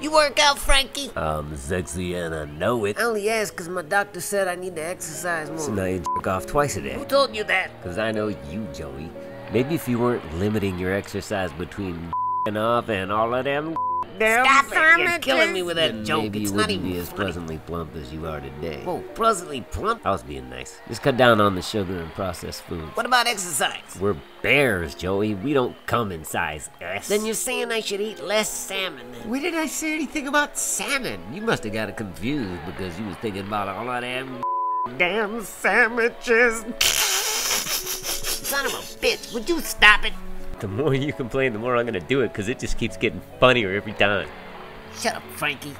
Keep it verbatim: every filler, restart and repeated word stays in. You work out, Frankie? I'm sexy and I know it. I only asked because my doctor said I need to exercise more. So now you jerk off twice a day. Who told you that? Because I know you, Joey. Maybe if you weren't limiting your exercise between and off and all of them. Stop it! You're killing me with that then joke. Maybe you it's wouldn't not even be as funny. Pleasantly plump as you are today. Whoa, pleasantly plump? I was being nice. Just cut down on the sugar and processed foods. What about exercise? We're bears, Joey. We don't come in size S. Then you're saying I should eat less salmon. Where did I say anything about salmon? You must have got it confused because you was thinking about all of them damn sandwiches. Son of a bitch! Would you stop it? The more you complain, the more I'm gonna do it, because it just keeps getting funnier every time. Shut up, Frankie.